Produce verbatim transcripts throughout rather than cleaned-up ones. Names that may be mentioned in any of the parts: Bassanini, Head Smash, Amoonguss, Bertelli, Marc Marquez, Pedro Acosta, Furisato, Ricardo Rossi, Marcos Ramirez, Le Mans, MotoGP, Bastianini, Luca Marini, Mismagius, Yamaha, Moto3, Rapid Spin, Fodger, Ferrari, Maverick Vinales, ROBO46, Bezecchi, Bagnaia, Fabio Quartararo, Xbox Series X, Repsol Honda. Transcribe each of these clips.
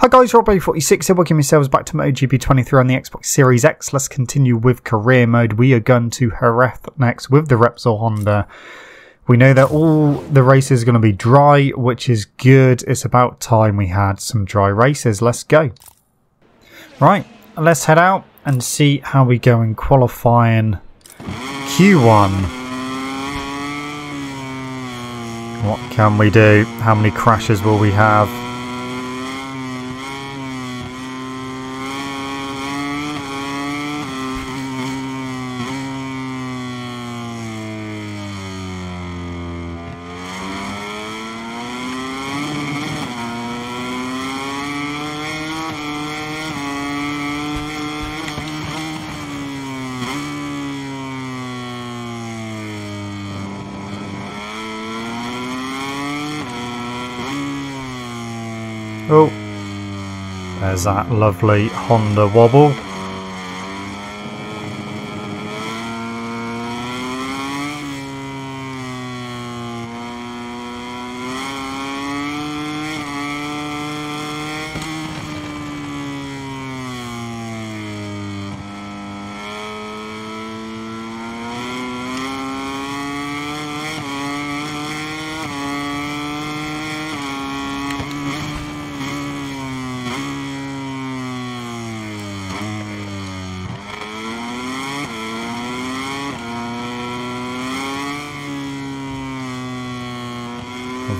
Hi guys, Robo forty-six here, welcome yourselves back to MotoGP twenty-three on the Xbox Series X. Let's continue with career mode. We are going to Jerez next with the Repsol Honda. We know that all the races are going to be dry, which is good. It's about time we had some dry races. Let's go. Right, let's head out and see how we go in qualifying Q one. What can we do? How many crashes will we have? Oh, there's that lovely Honda wobble.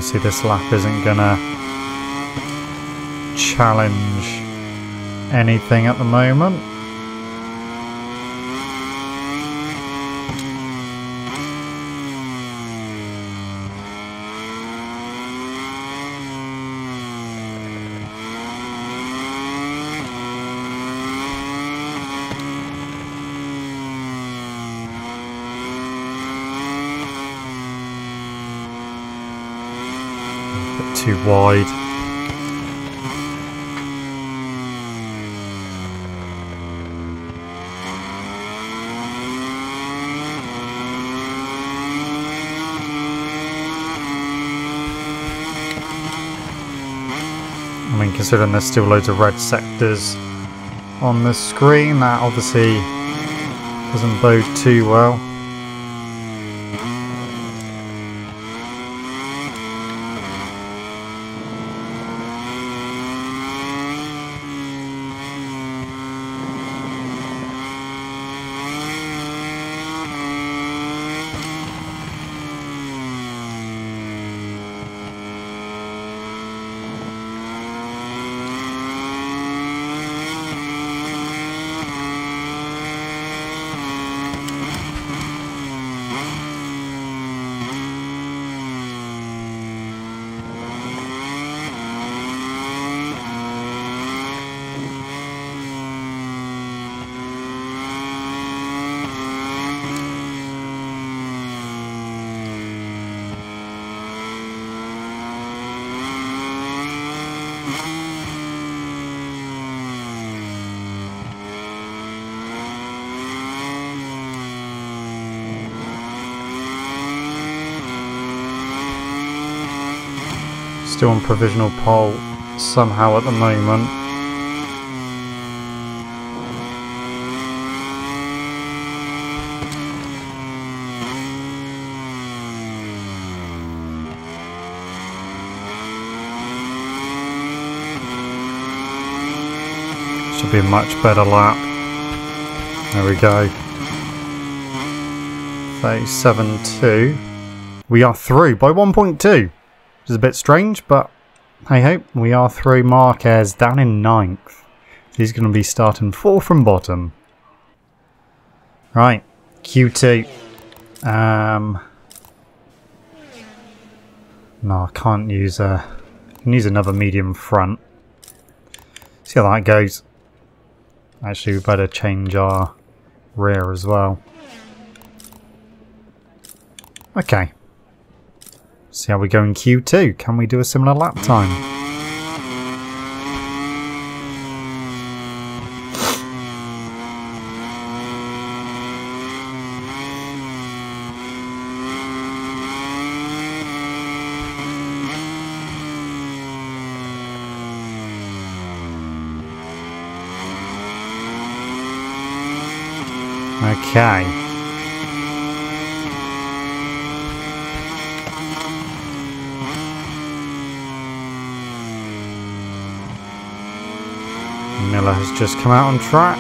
See, this lap isn't gonna challenge anything at the moment. Too wide. I mean, considering there's still loads of red sectors on the screen, that obviously doesn't bode too well. Still on provisional pole somehow at the moment. Should be a much better lap. There we go. thirty-seven two. We are through by one point two. Which is a bit strange, but hey ho, we are through. Marquez down in ninth. He's going to be starting four from bottom. Right, Q two. Um, no, I can't use a. I can use another medium front. See how that goes. Actually, we better change our rear as well. Okay. See how we go in Q two. Can we do a similar lap time? Okay. Miller has just come out on track.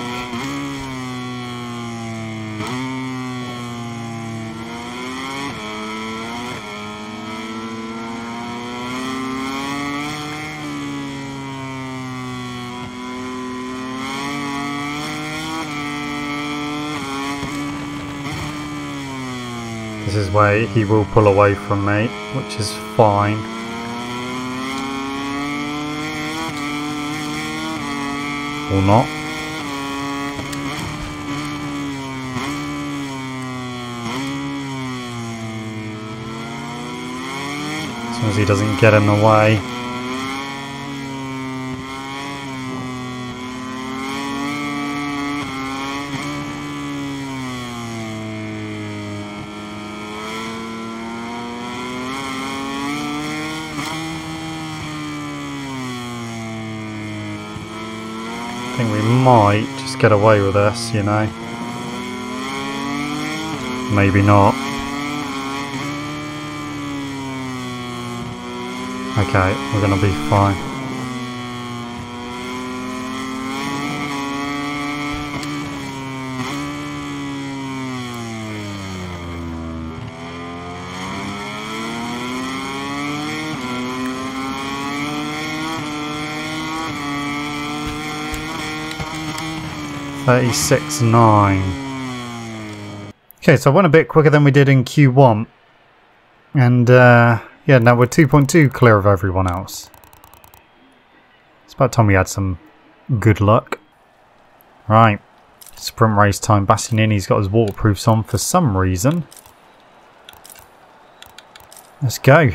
This is where he will pull away from me, which is fine. Or not. As long as he doesn't get in the way. I think we might just get away with this, you know. Maybe not. Okay, we're gonna be fine. thirty-six nine. Okay, so I went a bit quicker than we did in Q one. And, uh, yeah, now we're two point two clear of everyone else. It's about time we had some good luck. Right, sprint race time. Bassanini's got his waterproofs on for some reason. Let's go.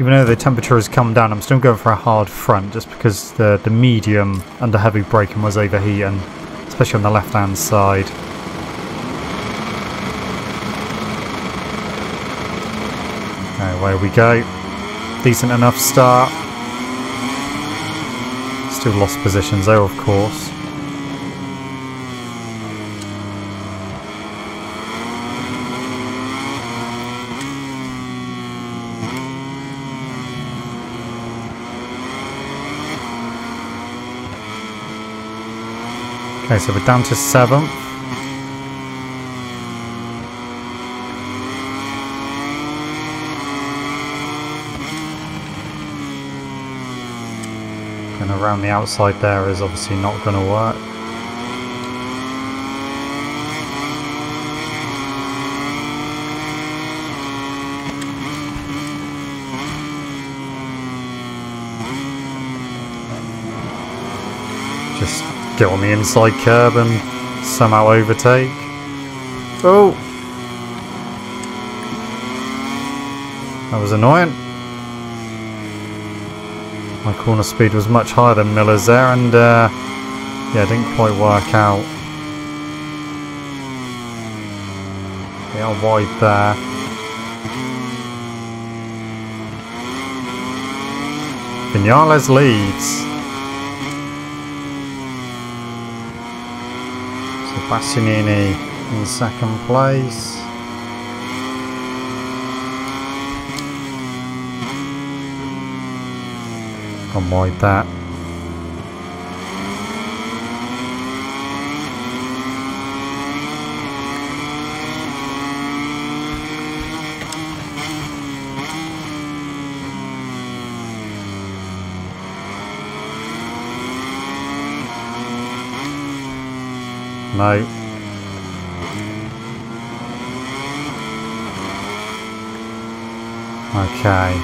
Even though the temperature has come down, I'm still going for a hard front just because the, the medium under heavy braking was overheating, especially on the left-hand side. Okay, away we go. Decent enough start. Still lost positions though, of course. Okay, so we're down to seventh. And around the outside there is obviously not going to work. Just get on the inside curb and somehow overtake. Oh! That was annoying. My corner speed was much higher than Miller's there and uh, yeah, it didn't quite work out. They are wide there. Vinales leads. Bassanini in second place. Gone wide that. No. Okay.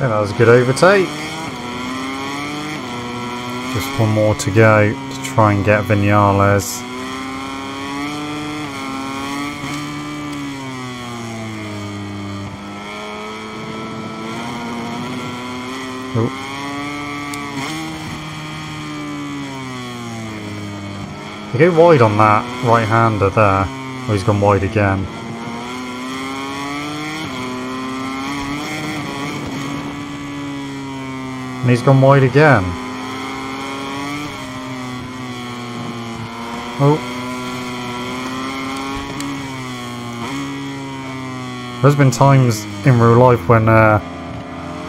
Yeah, that was a good overtake. Just one more to go to try and get Vinales. Nope. They get wide on that right-hander there. Oh, he's gone wide again. And he's gone wide again. Oh. There's been times in real life when uh,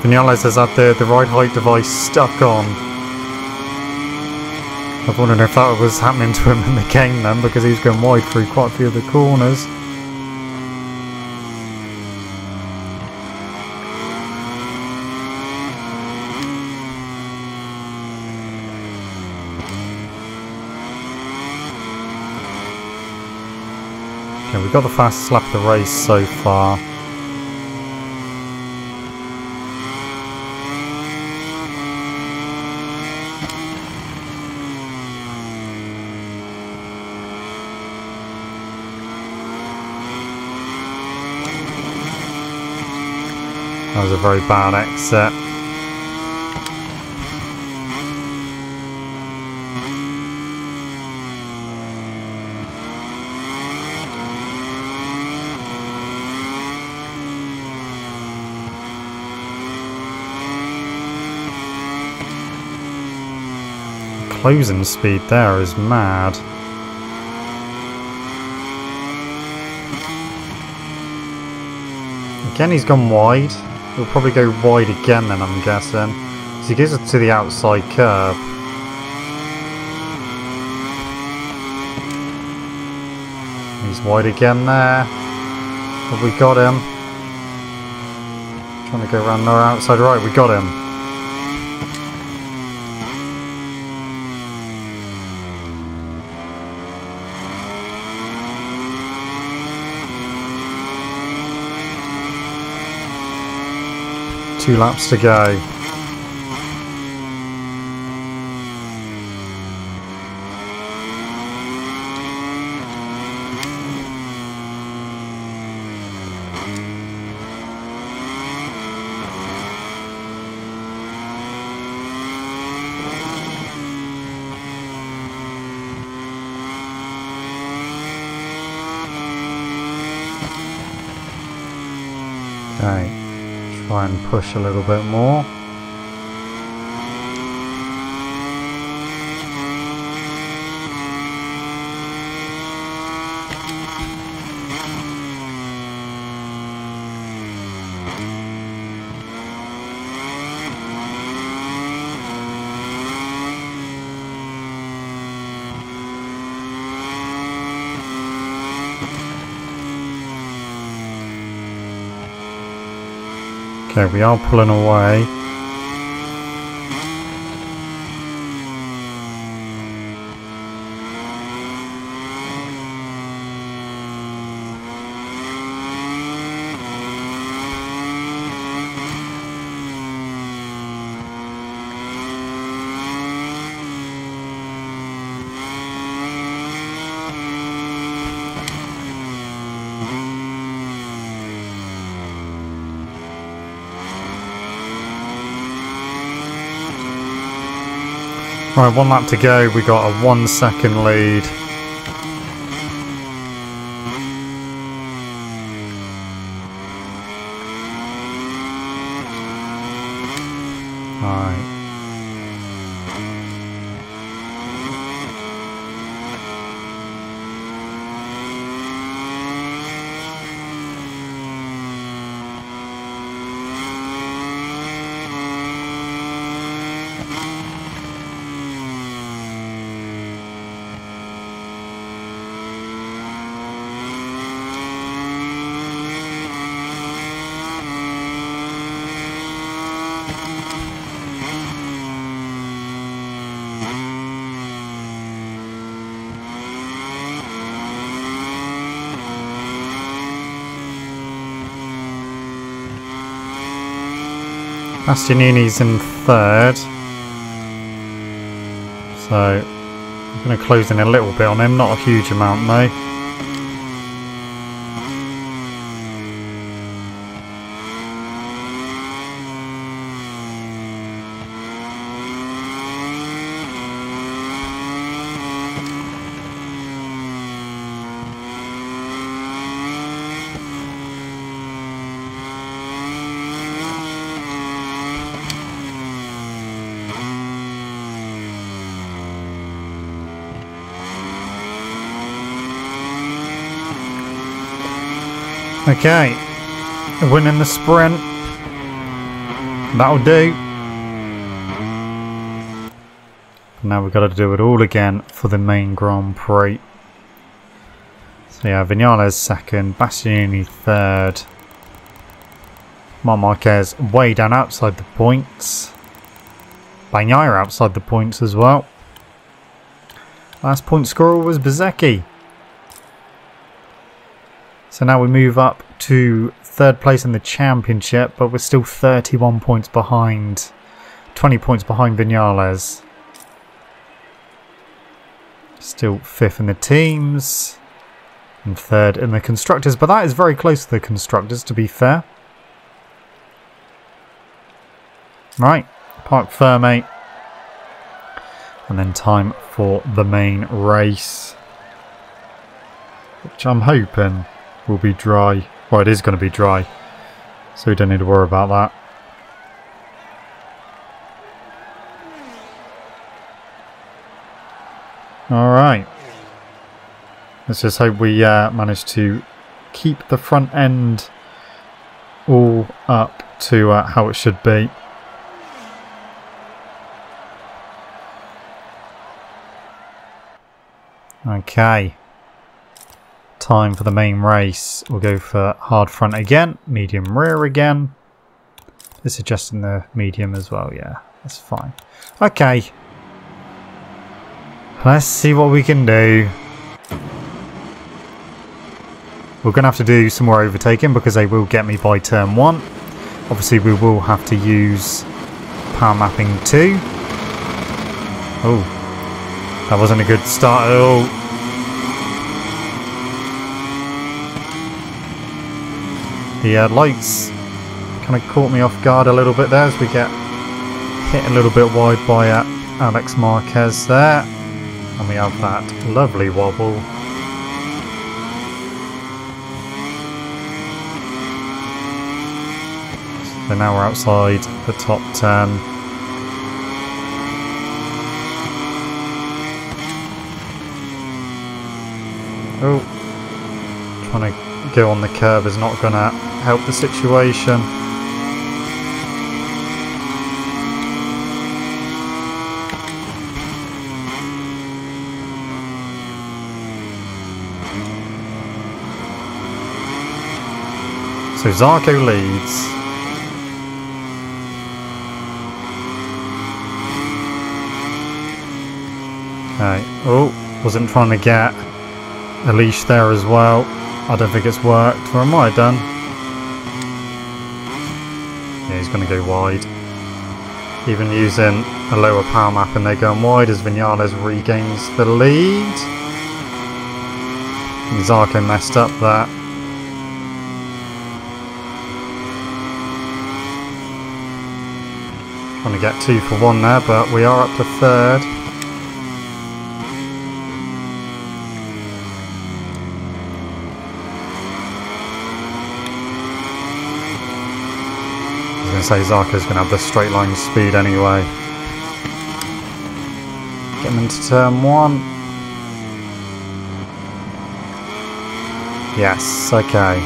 Vinales has had the, the ride height device stuck on. I was wondering if that was happening to him in the game then, because he was going wide through quite a few of the corners. We've got the fast lap of the race so far. That was a very bad exit. Closing speed there is mad. Again, he's gone wide. He'll probably go wide again then, I'm guessing. So he gives it to the outside curb. He's wide again there. Have we got him? Trying to go around the outside right. We got him. Two laps to go. Okay. Try and push a little bit more. Okay, we are pulling away. Right, one lap to go, we got a one second lead. Bastianini's in third, so I'm going to close in a little bit on him, not a huge amount though. Okay, winning the sprint. That'll do. Now we've got to do it all again for the main Grand Prix. So yeah, Vinales second, Bastianini third. Marc Marquez way down outside the points. Bagnaia outside the points as well. Last point scorer was Bezecchi. So now we move up to third place in the championship, but we're still thirty-one points behind, twenty points behind Vinales. Still fifth in the teams and third in the constructors, but that is very close to the constructors, to be fair. Right, park Ferme. And then time for the main race, which I'm hoping will be dry. Well, it is going to be dry, so we don't need to worry about that. Alright, let's just hope we uh, manage to keep the front end all up to uh, how it should be. Okay, time for the main race. We'll go for hard front again, medium rear again. It's adjusting the medium as well, yeah, that's fine. Okay, let's see what we can do. We're going to have to do some more overtaking because they will get me by turn one. Obviously we will have to use power mapping two. Oh. That wasn't a good start at all. The uh, lights kind of caught me off guard a little bit there as we get hit a little bit wide by uh, Alex Marquez there. And we have that lovely wobble. So now we're outside the top turn. Oh, trying to go on the curb is not going to help the situation. So Zarco leads. Okay, oh, wasn't trying to get a leash there as well. I don't think it's worked, or am I done? Yeah, he's going to go wide. Even using a lower power map and they're going wide as Vinales regains the lead. And Zarco messed up that. Trying to get two for one there, but we are up to third. Say Zarco's going to have the straight line speed anyway. Get him into turn one. Yes, okay.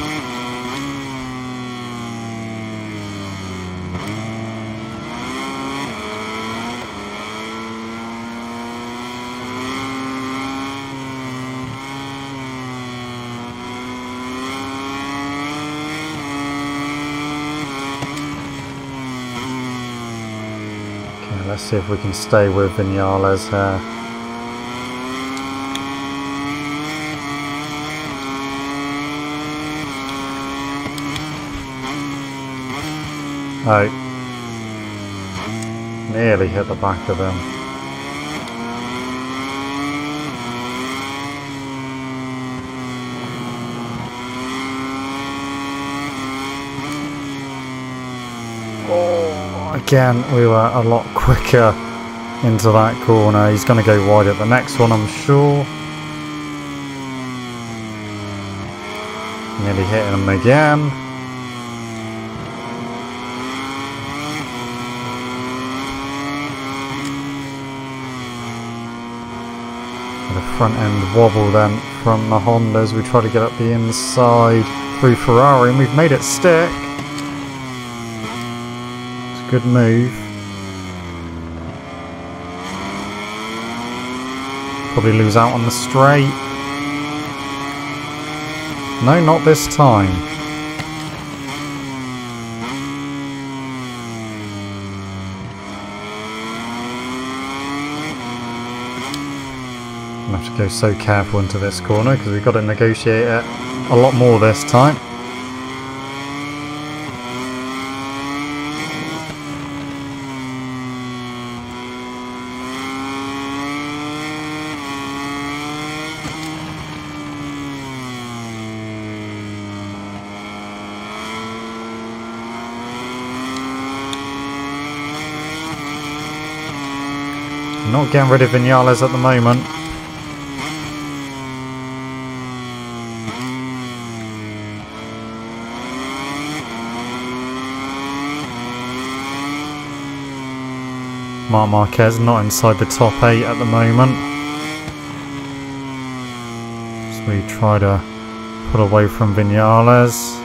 Let's see if we can stay with Vinales here. Oh. Nearly hit the back of him. Again, we were a lot quicker into that corner. He's going to go wide at the next one, I'm sure. Nearly hitting him again. The front end wobble then from the Honda as we try to get up the inside through Ferrari, and we've made it stick. It's a good move. Probably lose out on the straight. No, not this time. I'm gonna have to go so careful into this corner because we've got to negotiate it a lot more this time. Not getting rid of Vinales at the moment. Marc Marquez not inside the top eight at the moment. So we try to pull away from Vinales.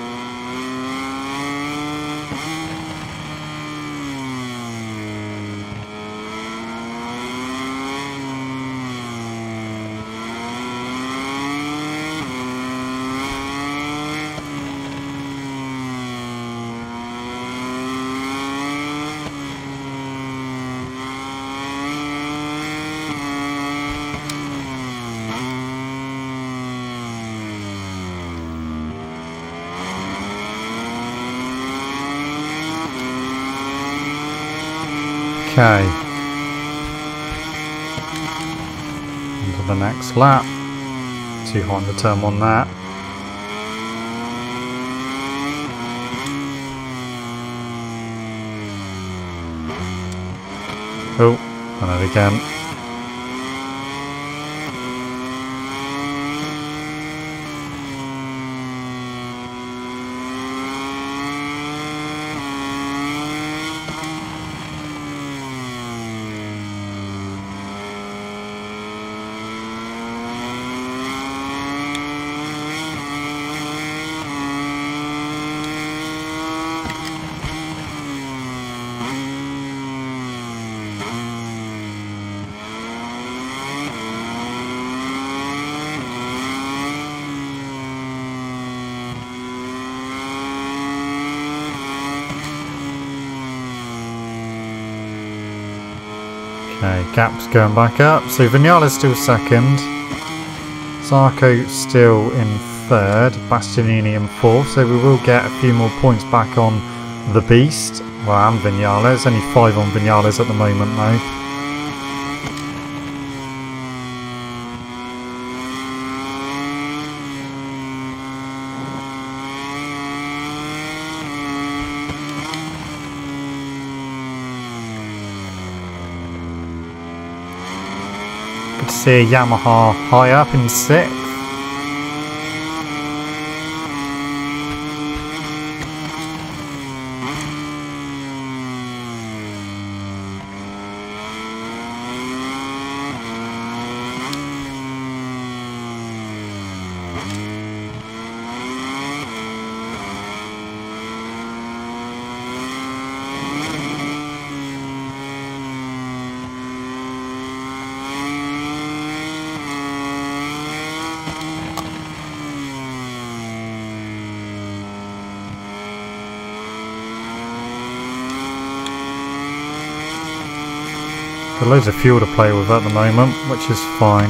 Okay, into the next lap, too hot in the turn one there. Oh, done it again. Gap's going back up, so Vinales still second, Zarco still in third, Bastianini in fourth, so we will get a few more points back on the Beast. Well, and Vinales, only five on Vinales at the moment though. See a Yamaha high up in sixth. Got loads of fuel to play with at the moment, which is fine.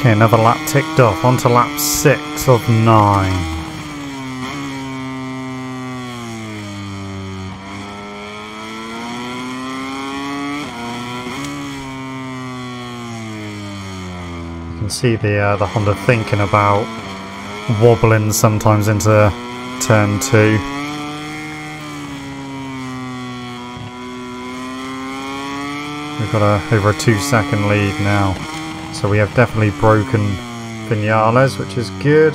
Okay, another lap ticked off. On to lap six of nine. See the uh, the Honda thinking about wobbling sometimes into turn two. We've got a, over a two second lead now, so we have definitely broken Vinales, which is good.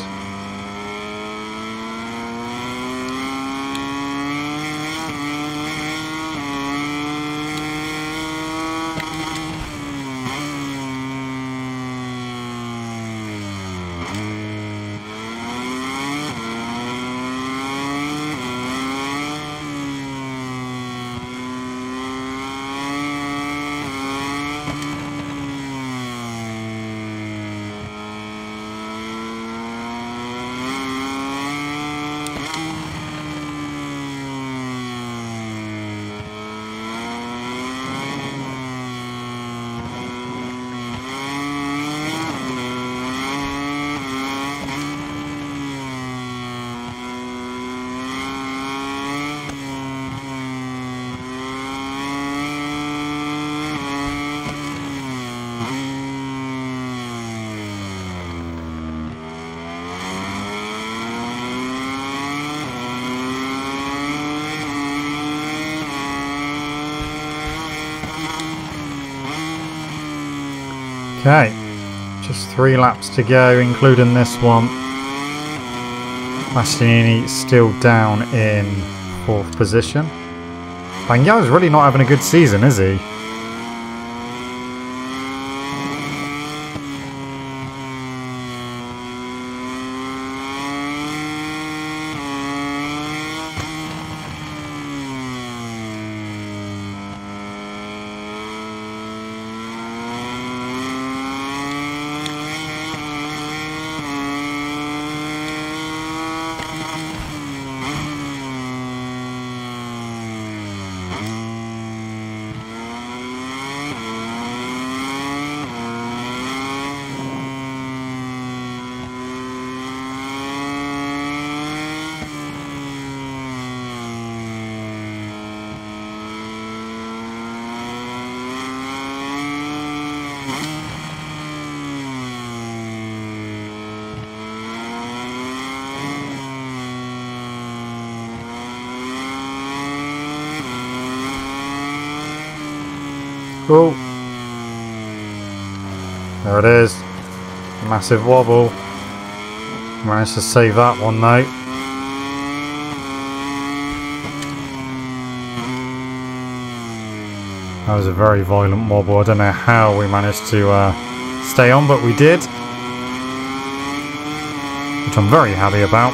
Okay, just three laps to go, including this one. Bastianini still down in fourth position. Bagnaia's really not having a good season, is he? Cool. There it is. Massive wobble. Managed to save that one though. That was a very violent wobble. I don't know how we managed to uh, stay on, but we did. Which I'm very happy about.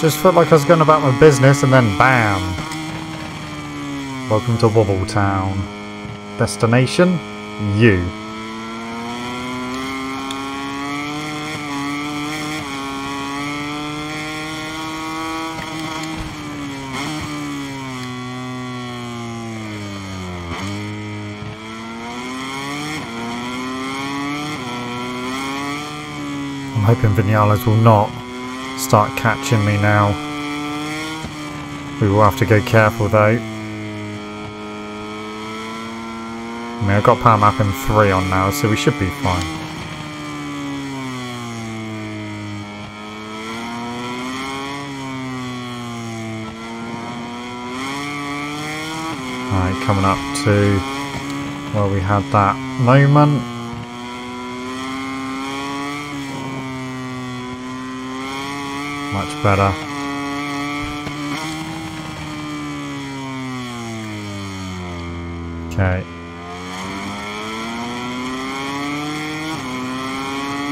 Just felt like I was going about my business and then bam! Welcome to Wobble Town. Destination, you. I'm hoping Vinales will not start catching me now. We will have to go careful though. I mean, I've got power map and three on now, so we should be fine. Alright, coming up to where we had that moment. Much better. Okay.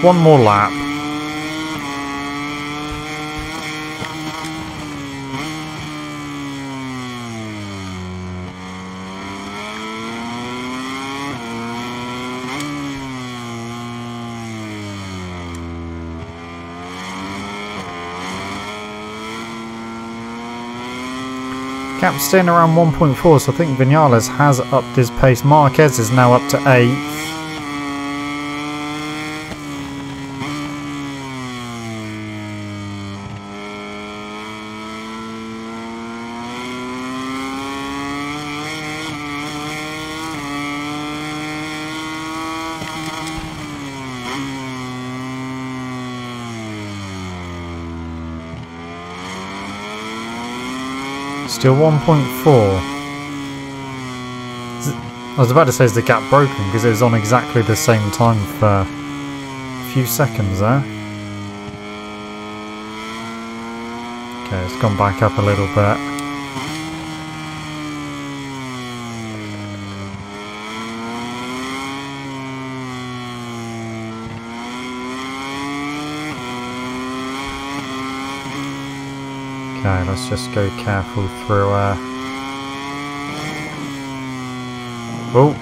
One more lap. Gap's staying around one point four, so I think Vinales has upped his pace. Marquez is now up to eighth. Still one point four. I was about to say, is the gap broken? Because it was on exactly the same time for a few seconds there. Okay, it's gone back up a little bit. Okay, let's just go careful through uh oh,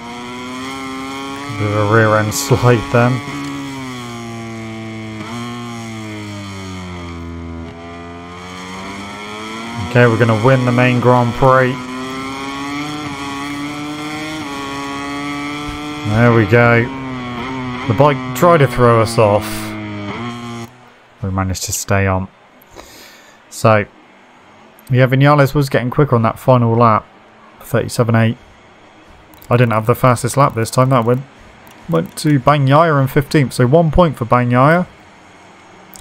a bit of a rear end slide then. Okay, we're gonna win the main Grand Prix. There we go. The bike tried to throw us off. We managed to stay on. So yeah, Vinales was getting quicker on that final lap, thirty-seven point eight. I didn't have the fastest lap this time. That went, went to Bagnaia in fifteenth, so one point for Bagnaia.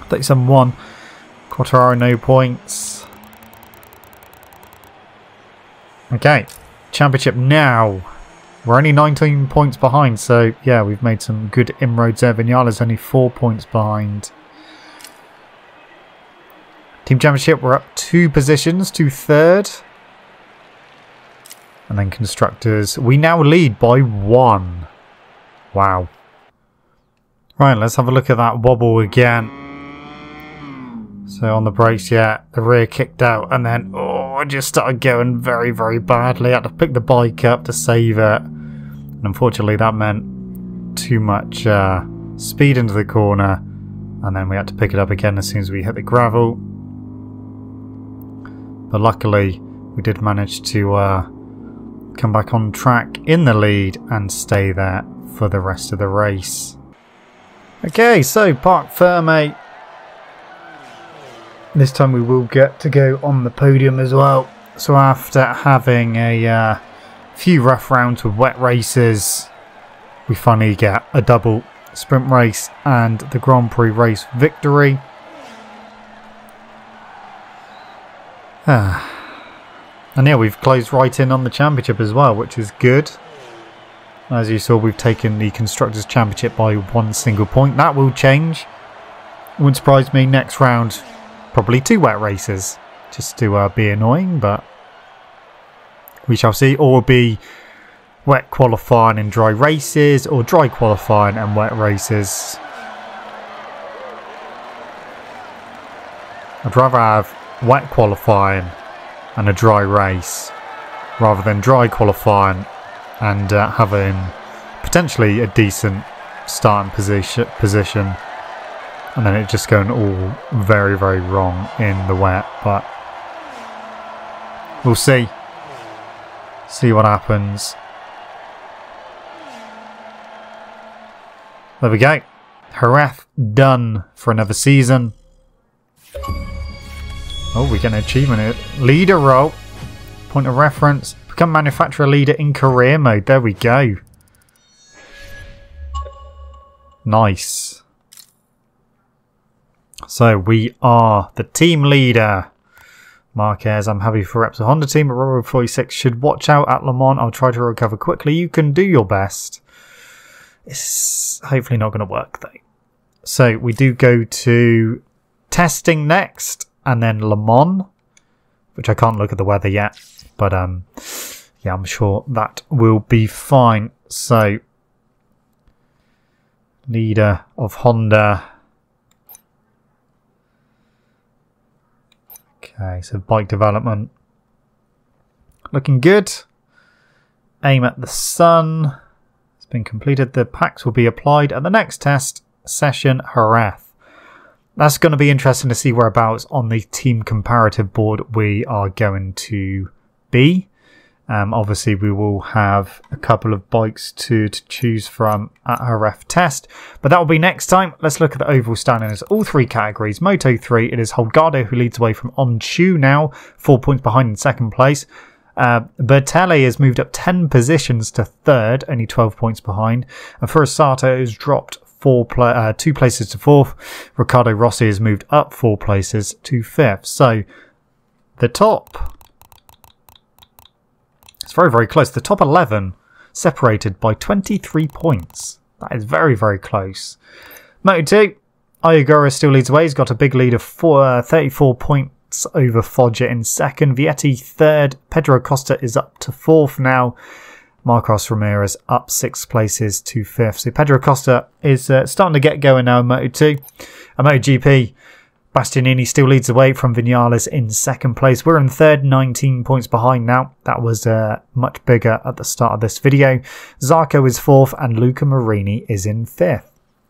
thirty-seven point one. Quartararo, no points. Okay, championship now. We're only nineteen points behind, so yeah, we've made some good inroads there. Vinales only four points behind. Team Championship, we're up two positions to third. And then Constructors, we now lead by one. Wow. Right, let's have a look at that wobble again. So on the brakes, yeah, the rear kicked out. And then, oh, I just started going very, very badly. I had to pick the bike up to save it. And unfortunately, that meant too much uh, speed into the corner. And then we had to pick it up again as soon as we hit the gravel. But luckily, we did manage to uh, come back on track in the lead and stay there for the rest of the race. Okay, so Parc Ferme. This time we will get to go on the podium as well. So after having a uh, few rough rounds with wet races, we finally get a double sprint race and the Grand Prix race victory. And yeah, we've closed right in on the championship as well, which is good. As you saw, we've taken the Constructors' Championship by one single point. That will change. It wouldn't surprise me, next round, probably two wet races, just to uh, be annoying, but we shall see. Or be wet qualifying and dry races, or dry qualifying and wet races. I'd rather have wet qualifying and a dry race rather than dry qualifying and uh, having potentially a decent starting position position and then it just going all very very wrong in the wet. But we'll see see what happens. There we go, Jerez done for another season. Oh, we get an achievement here. Leader role. Point of reference. Become manufacturer leader in career mode. There we go. Nice. So we are the team leader. Marquez, I'm happy for Repsol Honda team. But Robo forty-six should watch out at Le Mans. I'll try to recover quickly. You can do your best. It's hopefully not going to work though. So we do go to testing next. And then Le Mans, which I can't look at the weather yet, but um, yeah, I'm sure that will be fine. So, leader of Honda. Okay, so bike development. Looking good. Aim at the sun. It's been completed. The packs will be applied at the next test session, Jerez. That's going to be interesting to see whereabouts on the team comparative board we are going to B. Um, obviously, we will have a couple of bikes to, to choose from at our ref test, but that will be next time. Let's look at the overall standings, all three categories. Moto three, it is Holgado who leads away from Öncü now, four points behind in second place. Uh, Bertelli has moved up ten positions to third, only twelve points behind. And Furisato has dropped four pl uh, two places to fourth. Ricardo Rossi has moved up four places to fifth. So, the top... It's very, very close. The top eleven separated by twenty-three points. That is very, very close. Moto two, Ayugara still leads away. He's got a big lead of four, uh, thirty-four points over Fodger in second. Vietti third. Pedro Acosta is up to fourth now. Marcos Ramirez up six places to fifth. So Pedro Acosta is uh, starting to get going now in Moto two. And MotoGP, Bastianini still leads away from Vinales in second place. We're in third, nineteen points behind now. That was uh, much bigger at the start of this video. Zarco is fourth and Luca Marini is in fifth.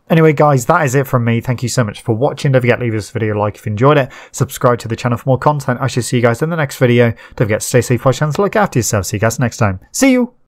Anyway, guys, that is it from me. Thank you so much for watching. Don't forget to leave this video a like if you enjoyed it. Subscribe to the channel for more content. I shall see you guys in the next video. Don't forget to stay safe, watch, and look after yourself. See you guys next time. See you!